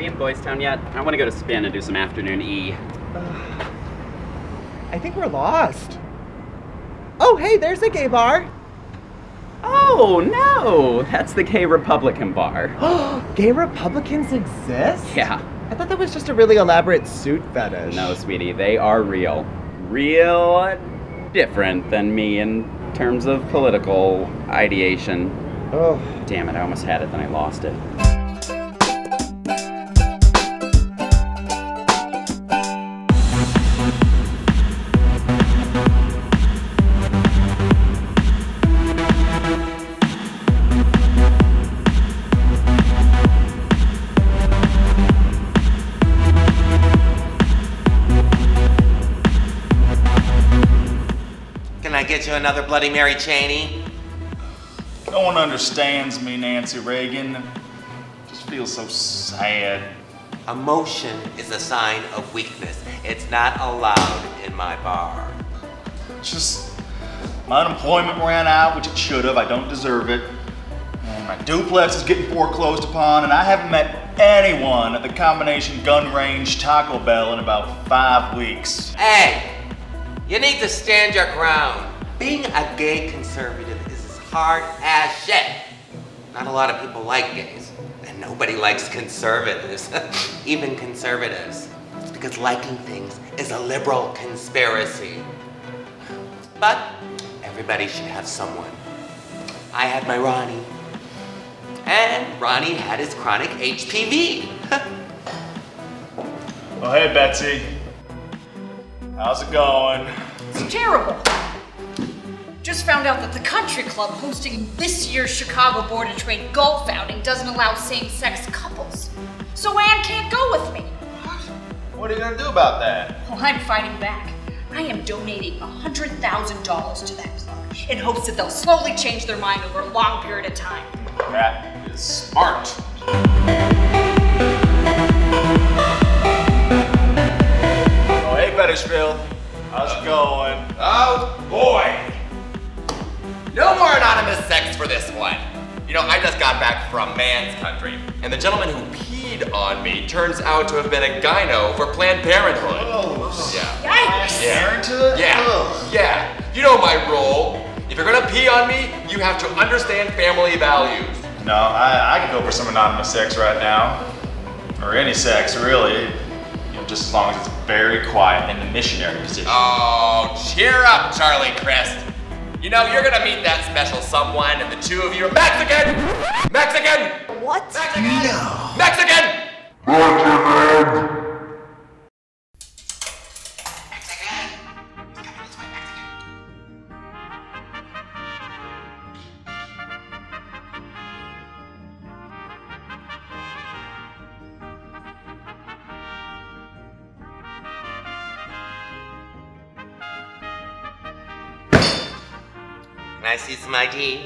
Are you in Boys Town yet? I want to go to Spin and do some afternoon E. I think we're lost. Oh, hey, there's a gay bar. Oh, no! That's the Gay Republican bar. Gay Republicans exist? Yeah. I thought that was just a really elaborate suit fetish. No, sweetie, they are real. Real different than me in terms of political ideation. Oh. Damn it, I almost had it, then I lost it. Get you another Bloody Mary Cheney. No one understands me, Nancy Reagan. Just feels so sad. Emotion is a sign of weakness. It's not allowed in my bar. Just, my unemployment ran out, which it should have. I don't deserve it. And my duplex is getting foreclosed upon, and I haven't met anyone at the Combination Gun Range Taco Bell in about 5 weeks. Hey, you need to stand your ground. Being a gay conservative is as hard as shit. Not a lot of people like gays, and nobody likes conservatives, even conservatives. It's because liking things is a liberal conspiracy. But everybody should have someone. I had my Ronnie, and Ronnie had his chronic HPV. Well, hey, Betsy. How's it going? It's terrible. Just found out that the country club hosting this year's Chicago Board of Trade golf outing doesn't allow same-sex couples. So Anne can't go with me. What are you gonna do about that? Well, I'm fighting back. I am donating $100,000 to that club in hopes that they'll slowly change their mind over a long period of time. That is smart. Oh, hey, Butterfield. How's it going? Oh, boy. No more anonymous sex for this one. You know, I just got back from man's country, and the gentleman who peed on me turns out to have been a gyno for Planned Parenthood. Oh, yeah. Yikes! Yeah. Parenthood? Yeah. Oh. Yeah. You know my role. If you're gonna pee on me, you have to understand family values. No, I could go for some anonymous sex right now. Or any sex, really. You know, just as long as it's very quiet in the missionary position. Oh, cheer up, Charlie Crist. You know, you're gonna meet that special someone, and the two of you are Mexican! Mexican! What? Mexican! No. Mexican! Mexican! Mexican! Come this way, Mexican. I see some ID?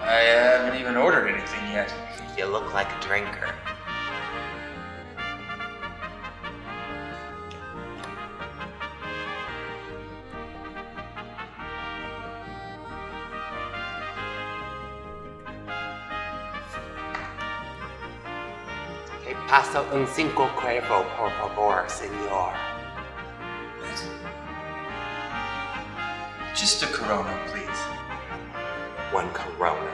I haven't even ordered anything yet. You look like a drinker. Que paso un cinco cuervo, por favor, señor. What? Just a Corona, please. One Corona.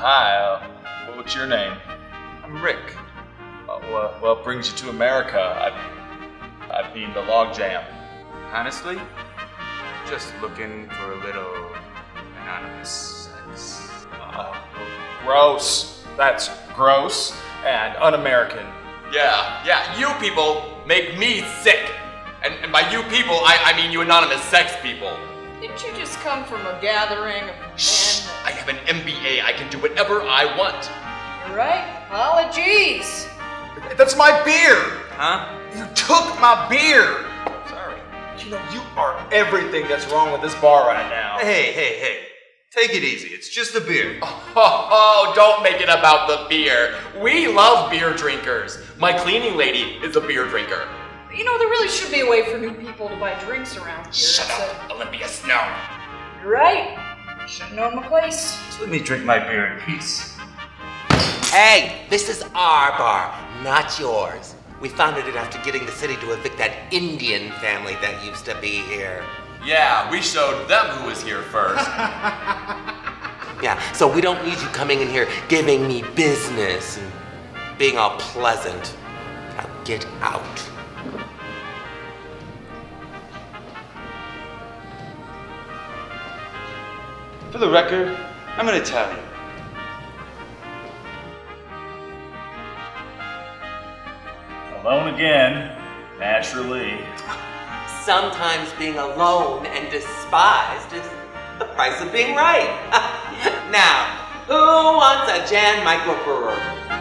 Hi, what's your name? I'm Rick. What brings you to America? I've been The Log Jam. Honestly, just looking for a little anonymous sex. Gross. That's gross and un-American. Yeah, you people make me sick. And by you people, I mean you anonymous sex people. Didn't you just come from a gathering of men? Shh, I have an MBA. I can do whatever I want. You're right. Apologies. That's my beer! Huh? You took my beer! Sorry. You know, you are everything that's wrong with this bar right now. Hey, hey, hey. Take it easy. It's just a beer. Oh, don't make it about the beer. We love beer drinkers. My cleaning lady is a beer drinker. You know, there really should be a way for new people to buy drinks around here. Shut up, Olympia Snow. You're right. Should've known my place. Just let me drink my beer in peace. Hey, this is our bar, not yours. We founded it after getting the city to evict that Indian family that used to be here. Yeah, we showed them who was here first. Yeah, so we don't need you coming in here giving me business and being all pleasant. Now get out. For the record, I'm an Italian. Alone again, naturally. Sometimes being alone and despised is the price of being right. Now, who wants a Jan Michael Brewer?